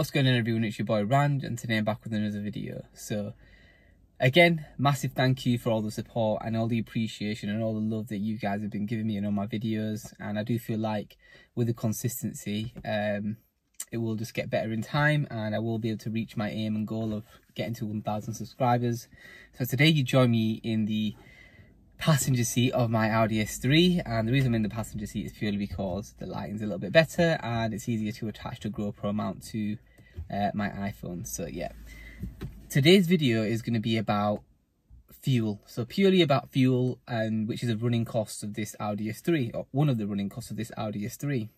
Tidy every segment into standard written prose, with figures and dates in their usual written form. What's going on everyone, it's your boy Rand, and today I'm back with another video. So again, massive thank you for all the support and all the appreciation and all the love that you guys have been giving me in all my videos. And I do feel like with the consistency, it will just get better in time and I will be able to reach my aim and goal of getting to 1,000 subscribers. So today you join me in the passenger seat of my Audi S3, and the reason I'm in the passenger seat is purely because the lighting's a little bit better and it's easier to attach the GoPro mount to my iPhone. So yeah, today's video is going to be about fuel, so purely about fuel, and which is a running cost of this Audi S3, or one of the running costs of this Audi S3.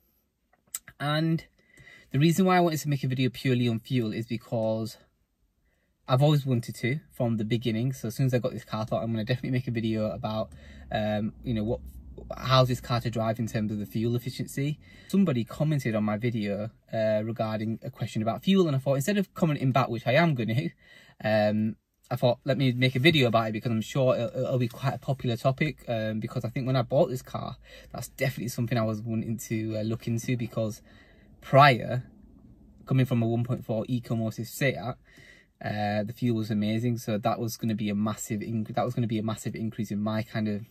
And the reason why I wanted to make a video purely on fuel is because I've always wanted to from the beginning. So as soon as I got this car, I thought I'm going to definitely make a video about, you know, how's this car to drive in terms of the fuel efficiency. Somebody commented on my video regarding a question about fuel, and I thought, instead of commenting back, which I am going to, I thought, let me make a video about it, because I'm sure it'll be quite a popular topic, because I think when I bought this car, that's definitely something I was wanting to look into, because prior, coming from a 1.4 Eco Motion setup, the fuel was amazing, so that was going to be a massive increase in my kind of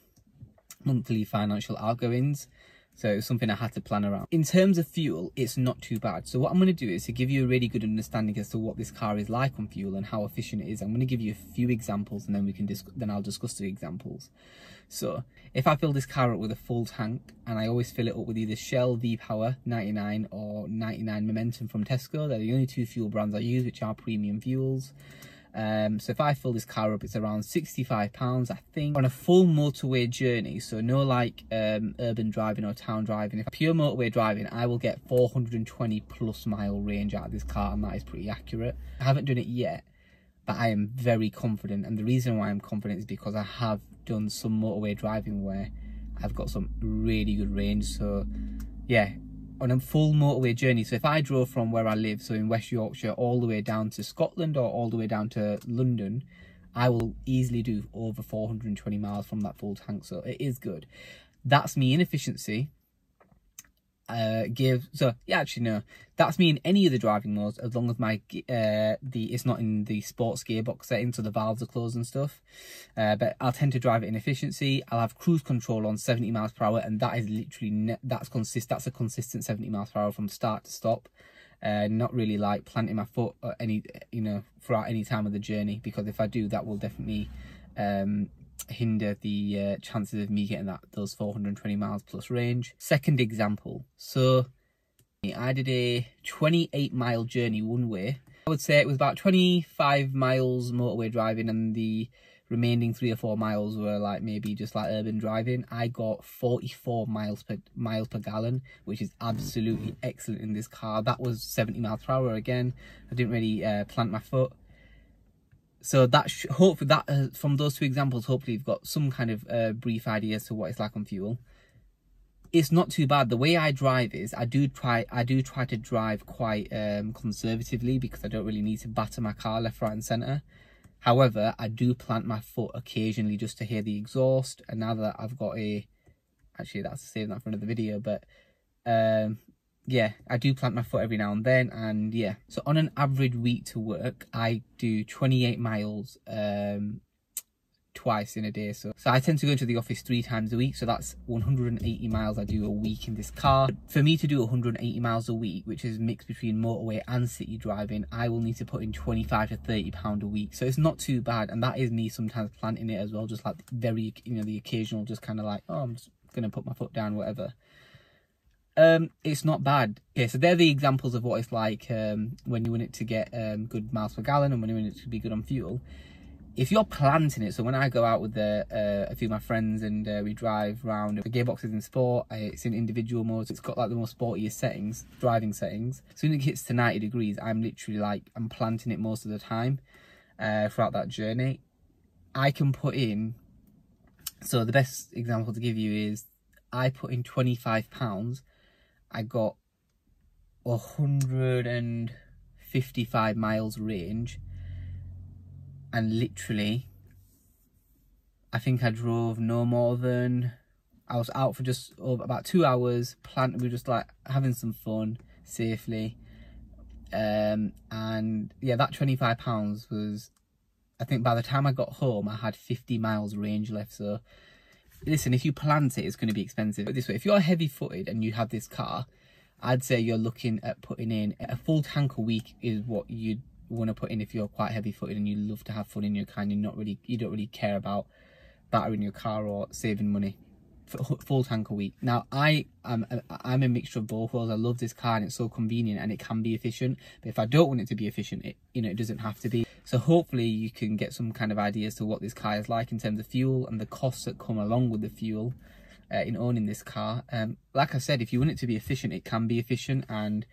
monthly financial outgoings. So it was something I had to plan around. In terms of fuel, it's not too bad. So what I'm going to do is to give you a really good understanding as to what this car is like on fuel and how efficient it is. I'm going to give you a few examples, and then I'll discuss the examples. So if I fill this car up with a full tank, and I always fill it up with either Shell V Power 99 or 99 Momentum from Tesco, they're the only two fuel brands I use, which are premium fuels. So if I fill this car up, it's around £65, I think, on a full motorway journey. So no like urban driving or town driving. If pure motorway driving, I will get 420 plus mile range out of this car, and that is pretty accurate. I haven't done it yet, but I am very confident, and the reason why I'm confident is because I have done some motorway driving where I've got some really good range. So yeah, on a full motorway journey. So if I drove from where I live, so in West Yorkshire, all the way down to Scotland or all the way down to London, I will easily do over 420 miles from that full tank. So it is good. That's me in efficiency. That's me in any of the driving modes, as long as my it's not in the sports gearbox setting, so the valves are closed and stuff. But I'll tend to drive it in efficiency. I'll have cruise control on 70 miles per hour, and that is literally that's a consistent 70 miles per hour from start to stop. Not really like planting my foot or any, you know, throughout any time of the journey, because if I do, that will definitely hinder the chances of me getting those 420 miles plus range. Second example, so I did a 28 mile journey one way. I would say it was about 25 miles motorway driving, and the remaining 3 or 4 miles were like maybe just like urban driving. I got 44 miles per gallon, which is absolutely excellent in this car. That was 70 miles per hour again. I didn't really plant my foot. So hopefully that from those two examples, hopefully you've got some kind of brief idea as to what it's like on fuel. It's not too bad. The way I drive is I do try to drive quite conservatively, because I don't really need to batter my car left, right and centre. However, I do plant my foot occasionally just to hear the exhaust. And now that I've got a, actually that's saving that for another video, but yeah, I do plant my foot every now and then. And yeah, so on an average week to work, I do 28 miles twice in a day. So I tend to go into the office 3 times a week, so that's 180 miles I do a week in this car. For me to do 180 miles a week, which is mixed between motorway and city driving, I will need to put in £25 to £30 a week. So it's not too bad, and that is me sometimes planting it as well, just like very, you know, the occasional just kind of like, oh, I'm just gonna put my foot down, whatever. It's not bad. Okay, so they're the examples of what it's like when you want it to get good miles per gallon and when you want it to be good on fuel. If you're planting it, so when I go out with a few of my friends and we drive round, the gearbox is in sport, it's in individual mode, so it's got like the most sportiest settings, driving settings. As soon as it hits to 90 degrees, I'm literally like, I'm planting it most of the time throughout that journey. I can put in, so the best example to give you is, I put in £25, I got 155 miles range, and literally I think I drove no more than, I was out for just about 2 hours, planted, we were just like having some fun safely, And yeah, that £25 was, I think by the time I got home, I had 50 miles range left. So listen, if you plant it, it's going to be expensive. But this way, if you're heavy footed and you have this car, I'd say you're looking at putting in a full tank a week is what you'd want to put in if you're quite heavy footed and you love to have fun in your car and you're not really, you don't really care about battering your car or saving money. Full tank a week. Now I'm a mixture of both worlds. I love this car and it's so convenient and it can be efficient, but if I don't want it to be efficient, it, you know, it doesn't have to be. So hopefully you can get some kind of ideas to what this car is like in terms of fuel and the costs that come along with the fuel in owning this car. Like I said, if you want it to be efficient, it can be efficient, and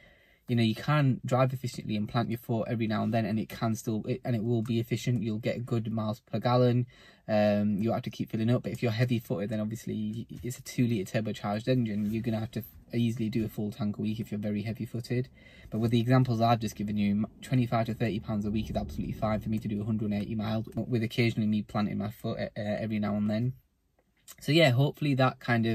you know, you can drive efficiently and plant your foot every now and then, and it can still, and it will be efficient. You'll get good miles per gallon. You'll have to keep filling up. But if you're heavy footed, then obviously it's a 2-litre turbocharged engine. You're going to have to easily do a full tank a week if you're very heavy footed. But with the examples I've just given you, £25 to £30 a week is absolutely fine for me to do 180 miles with occasionally me planting my foot every now and then. So yeah, hopefully that kind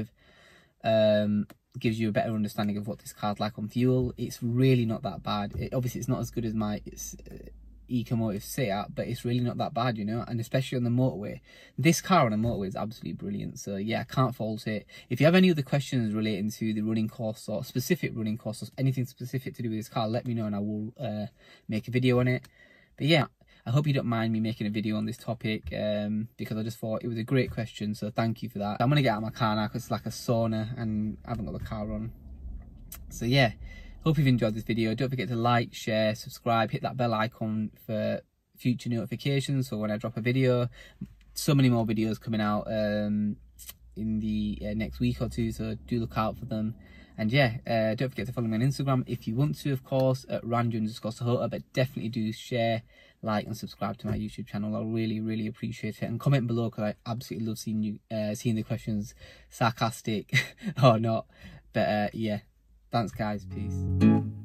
of, gives you a better understanding of what this car's like on fuel. It's really not that bad. Obviously it's not as good as my Ecomotive Seat, but it's really not that bad, you know, and especially on the motorway. This car on the motorway is absolutely brilliant. So yeah, I can't fault it. If you have any other questions relating to the running costs or specific running costs or anything specific to do with this car, let me know and I will make a video on it. But yeah, I hope you don't mind me making a video on this topic, because I just thought it was a great question, so thank you for that. I'm going to get out of my car now because it's like a sauna and I haven't got the car on. So yeah, hope you've enjoyed this video. Don't forget to like, share, subscribe, hit that bell icon for future notifications. So when I drop a video, so many more videos coming out in the next week or two, so do look out for them. And yeah, don't forget to follow me on Instagram if you want to, of course, at randu_Sahota, but definitely do share, like and subscribe to my YouTube channel. I really appreciate it, and comment below because I absolutely love seeing you seeing the questions, sarcastic or not. But yeah, thanks guys, peace.